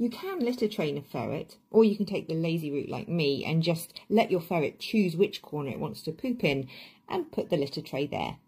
You can litter train a ferret, or you can take the lazy route like me and just let your ferret choose which corner it wants to poop in and put the litter tray there.